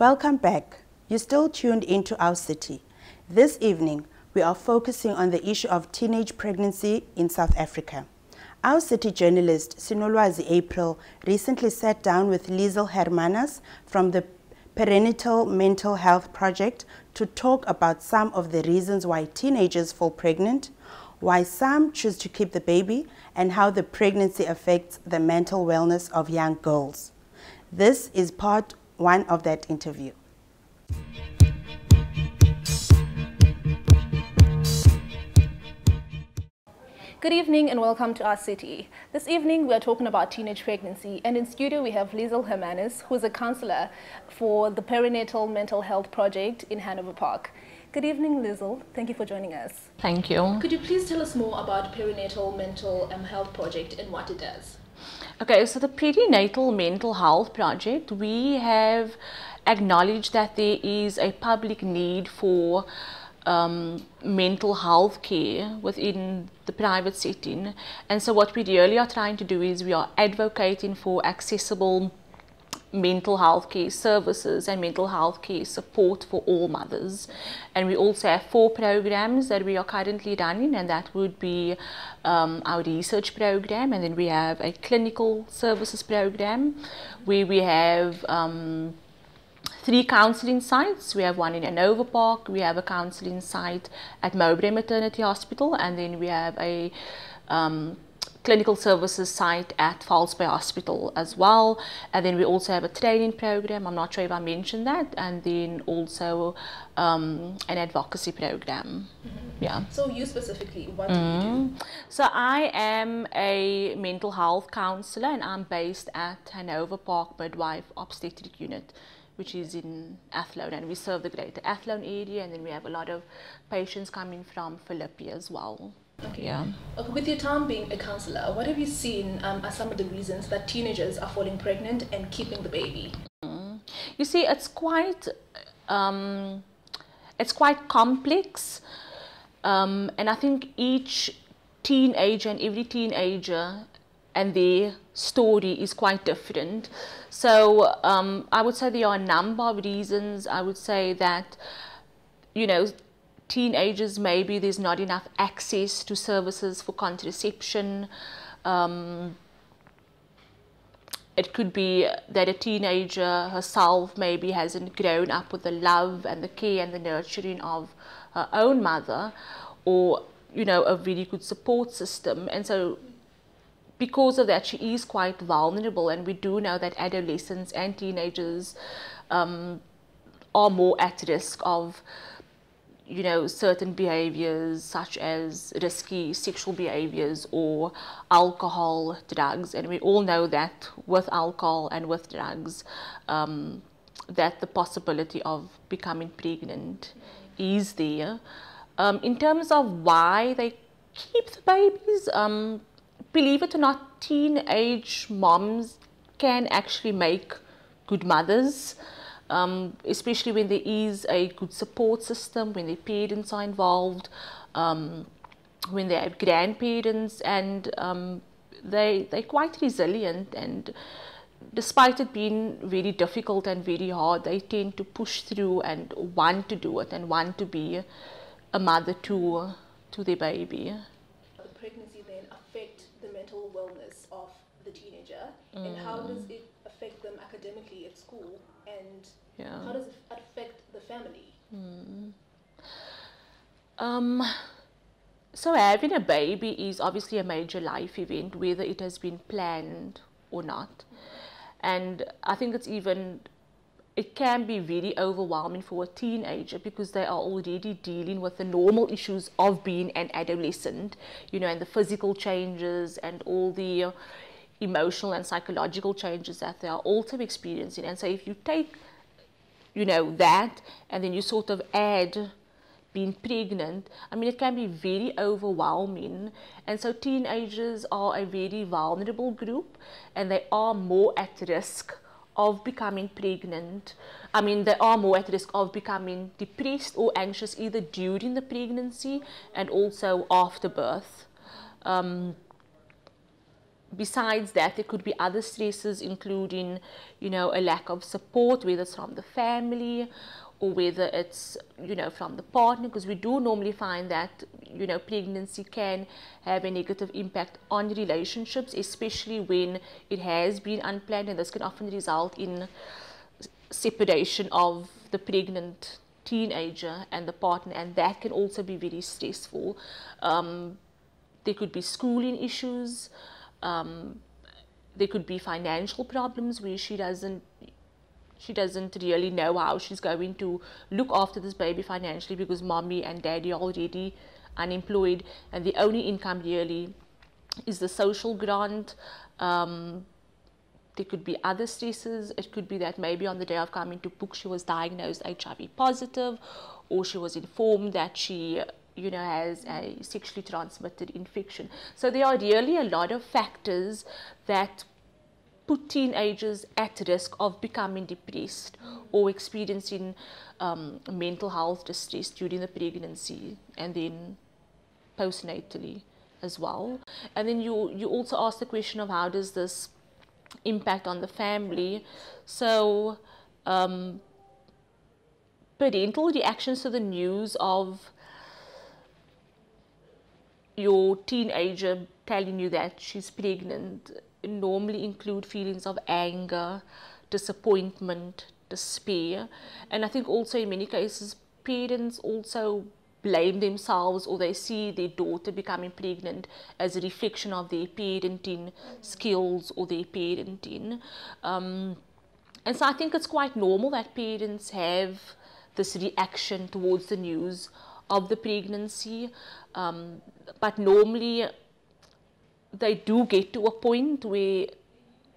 Welcome back. You're still tuned into Our City. This evening, we are focusing on the issue of teenage pregnancy in South Africa. Our City journalist, Sinolwazi April, recently sat down with Liesl Hermanus from the Perinatal Mental Health Project to talk about some of the reasons why teenagers fall pregnant, why some choose to keep the baby, and how the pregnancy affects the mental wellness of young girls. This is part one of that interview. Good evening and welcome to Our City. This evening we are talking about teenage pregnancy, and in studio we have Liesl Hermanus, who is a counsellor for the Perinatal Mental Health Project in Hanover Park. Good evening, Liesl. Thank you for joining us. Thank you. Could you please tell us more about Perinatal Mental Health Project and what it does? Okay, so the Perinatal Mental Health Project, we have acknowledged that there is a public need for mental health care within the private setting. And so what we really are trying to do is we are advocating for accessible mental health care services and mental health care support for all mothers. And we also have four programs that we are currently running, and that would be our research program, and then we have a clinical services program where we have three counselling sites. We have one in Hanover Park, we have a counselling site at Mowbray Maternity Hospital, and then we have a clinical services site at False Bay Hospital as well. And then we also have a training program, I'm not sure if I mentioned that, and then also an advocacy program. Mm-hmm. Yeah. So you specifically, what do you do? So I am a mental health counsellor, and I'm based at Hanover Park Midwife Obstetric Unit, which is in Athlone, and we serve the greater Athlone area, and then we have a lot of patients coming from Philippi as well. Okay. Yeah. With your time being a counsellor, what have you seen as some of the reasons that teenagers are falling pregnant and keeping the baby? Mm. You see, it's quite complex, and I think each teenager and every teenager and their story is quite different. So I would say there are a number of reasons. I would say that, you know, teenagers, maybe there's not enough access to services for contraception. It could be that a teenager herself maybe hasn't grown up with the love and the care and the nurturing of her own mother, or, you know, a really good support system. And so because of that, she is quite vulnerable, and we do know that adolescents and teenagers are more at risk of, you know, certain behaviors such as risky sexual behaviors or alcohol, drugs. And we all know that with alcohol and with drugs, that the possibility of becoming pregnant is there. In terms of why they keep the babies, believe it or not, teenage moms can actually make good mothers. Especially when there is a good support system, when their parents are involved, when they have grandparents, and they're quite resilient, and despite it being very difficult and very hard, they tend to push through and want to do it and want to be a mother to their baby. Does pregnancy then affect the mental wellness of the teenager, and how does it affect them academically at school? And yeah, how does it affect the family? Mm. So having a baby is obviously a major life event, whether it has been planned or not. And I think it can be really overwhelming for a teenager, because they are already dealing with the normal issues of being an adolescent, you know, and the physical changes and all the emotional and psychological changes that they are also experiencing. And so if you take, you know, that, and then you sort of add being pregnant, I mean, it can be very overwhelming. And so teenagers are a very vulnerable group, and they are more at risk of becoming pregnant. I mean, they are more at risk of becoming depressed or anxious, either during the pregnancy and also after birth. besides that, there could be other stresses, including, you know, a lack of support, whether it's from the family or whether it's, you know, from the partner, because we do normally find that, you know, pregnancy can have a negative impact on relationships, especially when it has been unplanned, and this can often result in separation of the pregnant teenager and the partner, and that can also be very stressful. There could be schooling issues, there could be financial problems where she doesn't really know how she's going to look after this baby financially, because mommy and daddy are already unemployed and the only income really is the social grant. There could be other stresses. It could be that maybe on the day of coming to book she was diagnosed HIV positive, or she was informed that she, you know, has a sexually transmitted infection. So there are really a lot of factors that put teenagers at risk of becoming depressed or experiencing mental health distress during the pregnancy and then postnatally as well. And then you also asked the question of how does this impact on the family. So parental reactions to the news of your teenager telling you that she's pregnant normally include feelings of anger, disappointment, despair, and I think also in many cases parents also blame themselves, or they see their daughter becoming pregnant as a reflection of their parenting skills or their parenting. And so I think it's quite normal that parents have this reaction towards the news of the pregnancy, but normally they do get to a point where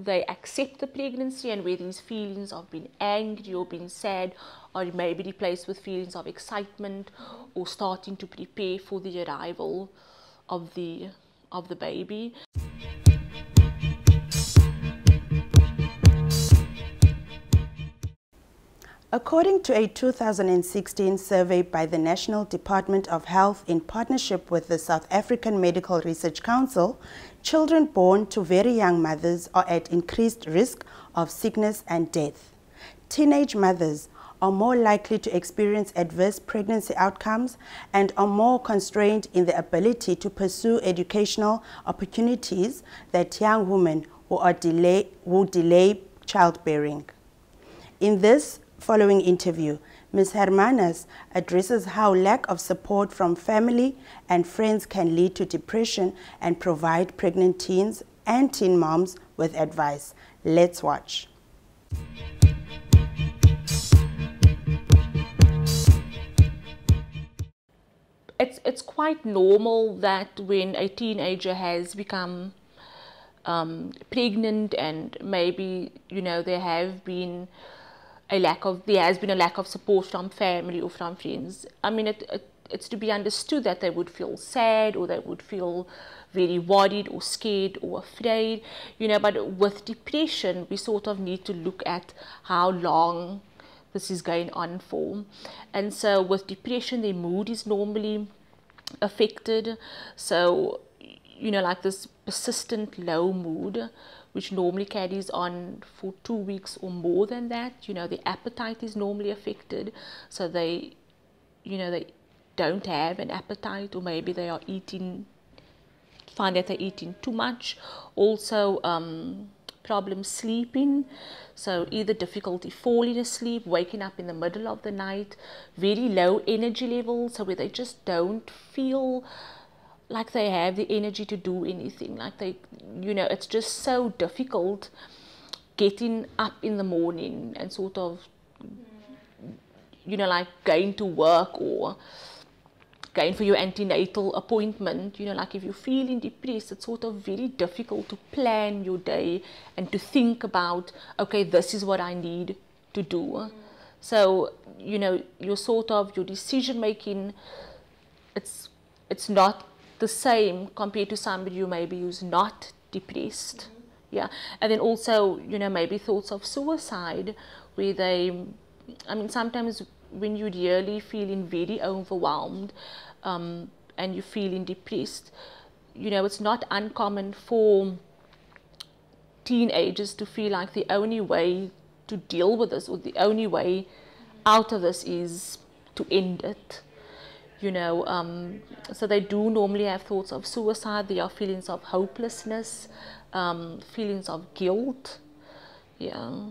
they accept the pregnancy and where these feelings of being angry or being sad are maybe replaced with feelings of excitement or starting to prepare for the arrival of the baby. According to a 2016 survey by the National Department of Health in partnership with the South African Medical Research Council, children born to very young mothers are at increased risk of sickness and death. Teenage mothers are more likely to experience adverse pregnancy outcomes and are more constrained in the ability to pursue educational opportunities than young women who delay childbearing. In this following interview, Ms. Hermanus addresses how lack of support from family and friends can lead to depression and provide pregnant teens and teen moms with advice. Let's watch. It's quite normal that when a teenager has become pregnant, and maybe, you know, there has been a lack of support from family or from friends. I mean, it's to be understood that they would feel sad, or they would feel very worried or scared or afraid, you know. But with depression, we sort of need to look at how long this is going on for. And so with depression, their mood is normally affected. So, you know, like this persistent low mood, which normally carries on for 2 weeks or more than that. You know, the appetite is normally affected, so they, you know, they don't have an appetite, or maybe they are find that they're eating too much. Also, problems sleeping, so either difficulty falling asleep, waking up in the middle of the night, very low energy levels, so where they just don't feel like they have the energy to do anything, like they, you know, it's just so difficult getting up in the morning and sort of, you know, like going to work or going for your antenatal appointment. You know, like if you're feeling depressed, it's sort of very difficult to plan your day and to think about, okay, this is what I need to do. So, you know, your decision making, it's not the same compared to somebody who maybe who's not depressed. Yeah. And then also, you know, maybe thoughts of suicide, where they, I mean, sometimes when you're really feeling very overwhelmed and you're feeling depressed, you know, it's not uncommon for teenagers to feel like the only way to deal with this, or the only way out of this, is to end it, you know. So they do normally have thoughts of suicide. There are feelings of hopelessness, feelings of guilt, yeah.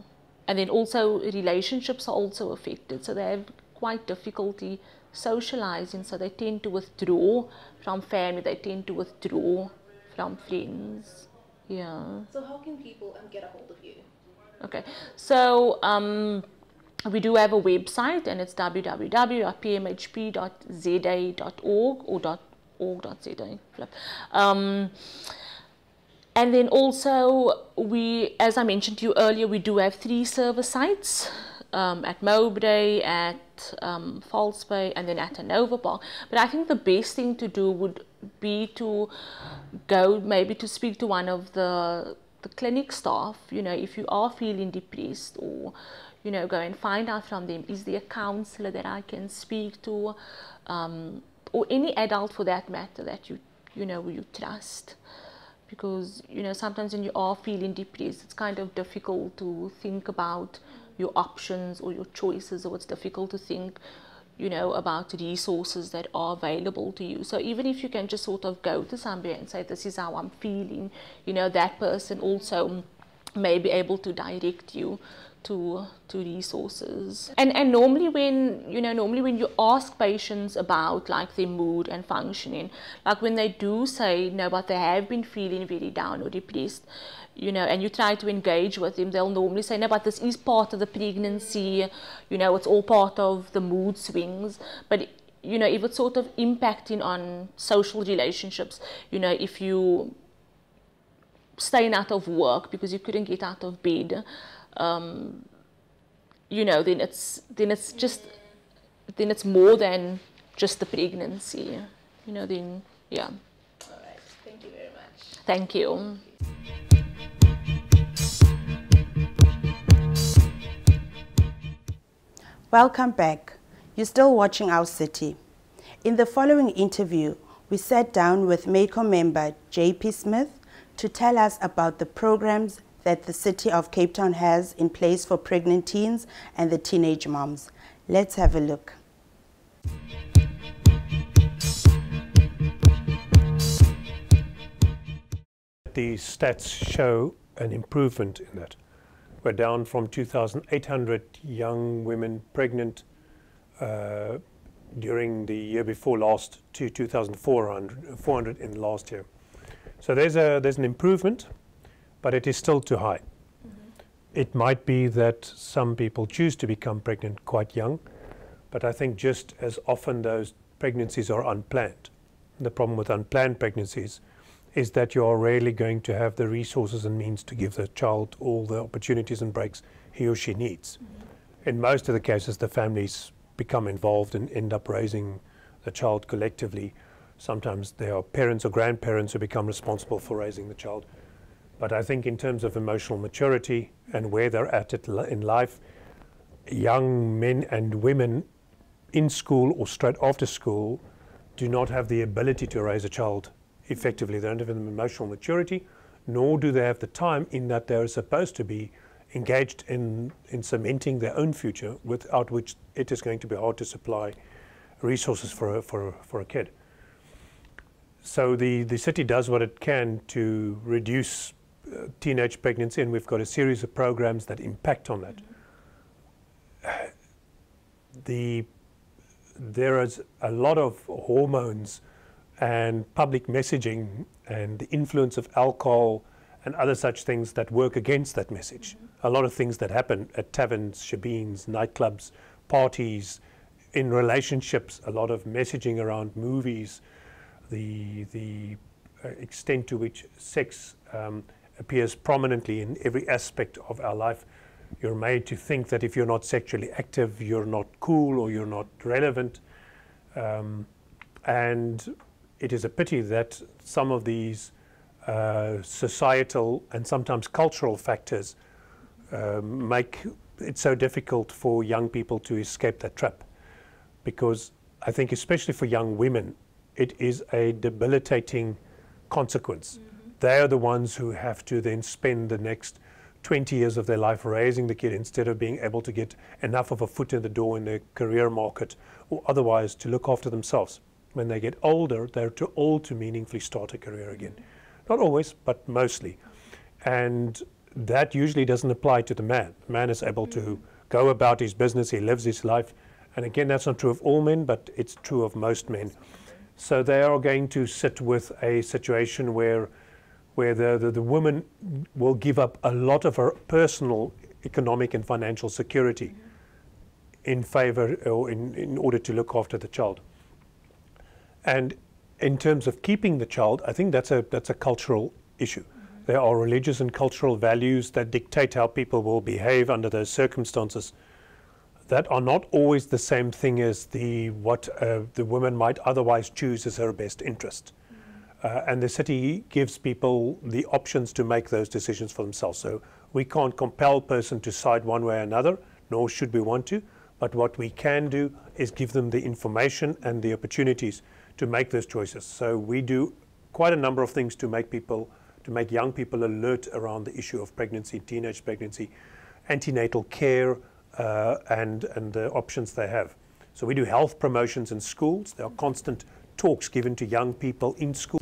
And then also relationships are also affected, so they have quite difficulty socializing, so they tend to withdraw from family, they tend to withdraw from friends, yeah. So how can people get a hold of you? Okay, so we do have a website, and it's www.pmhp.za.org or .org.za. And then also, we, as I mentioned to you earlier, we do have 3 service sites, at Mowbray, at False Bay, and then at Hanover Park. But I think the best thing to do would be to go maybe to speak to one of the clinic staff, you know, if you are feeling depressed, or, you know, go and find out from them, is there a counsellor that I can speak to, or any adult for that matter that you trust. Because, you know, sometimes when you are feeling depressed, it's kind of difficult to think about your options or your choices, or it's difficult to think, you know, about resources that are available to you. So even if you can just sort of go to somebody and say, this is how I'm feeling, you know, that person also may be able to direct you to resources. And normally when, you know, you ask patients about like their mood and functioning, like when they do say no, but they have been feeling very down or depressed, you know, and you try to engage with them, they'll normally say, no, but this is part of the pregnancy, you know, it's all part of the mood swings. But, you know, if it's sort of impacting on social relationships, you know, if you staying out of work because you couldn't get out of bed, you know, then it's more than just the pregnancy, you know, then, yeah. All right, thank you very much. Thank you. Welcome back. You're still watching Our City. In the following interview, we sat down with MECO member J.P. Smith to tell us about the programs that the City of Cape Town has in place for pregnant teens and the teenage moms. Let's have a look. The stats show an improvement in that. We're down from 2,800 young women pregnant during the year before last to 2,400 in last year. So there's an improvement, but it is still too high. Mm-hmm. It might be that some people choose to become pregnant quite young, but I think just as often those pregnancies are unplanned. The problem with unplanned pregnancies is that you are rarely going to have the resources and means to give the child all the opportunities and breaks he or she needs. Mm-hmm. In most of the cases, the families become involved and end up raising the child collectively. Sometimes there are parents or grandparents who become responsible for raising the child. But I think in terms of emotional maturity and where they're at it in life, young men and women in school or straight after school do not have the ability to raise a child effectively. They don't have the emotional maturity, nor do they have the time, in that they're supposed to be engaged in cementing their own future, without which it is going to be hard to supply resources for a kid. So the city does what it can to reduce teenage pregnancy, and we've got a series of programs that impact on that. Mm-hmm. There is a lot of hormones and public messaging and the influence of alcohol and other such things that work against that message. Mm-hmm. A lot of things that happen at taverns, shebeens, nightclubs, parties, in relationships, a lot of messaging around movies, the extent to which sex appears prominently in every aspect of our life. You're made to think that if you're not sexually active, you're not cool or you're not relevant. And it is a pity that some of these societal and sometimes cultural factors make it so difficult for young people to escape that trap. Because I think especially for young women, it is a debilitating consequence. Mm-hmm. they are the ones who have to then spend the next 20 years of their life raising the kid, instead of being able to get enough of a foot in the door in the career market or otherwise to look after themselves. When they get older, they're too old to meaningfully start a career again. Not always, but mostly. And that usually doesn't apply to the man. The man is able to go about his business, he lives his life. And again, that's not true of all men, but it's true of most men. So they are going to sit with a situation where the woman will give up a lot of her personal economic and financial security in favor or in order to look after the child. And in terms of keeping the child, I think that's a cultural issue. There are religious and cultural values that dictate how people will behave under those circumstances that are not always the same thing as what the woman might otherwise choose as her best interest. And the city gives people the options to make those decisions for themselves. So we can't compel a person to side one way or another, nor should we want to. But what we can do is give them the information and the opportunities to make those choices. So we do quite a number of things to make people, to make young people alert around the issue of pregnancy, teenage pregnancy, antenatal care, and the options they have. So we do health promotions in schools. There are constant talks given to young people in school.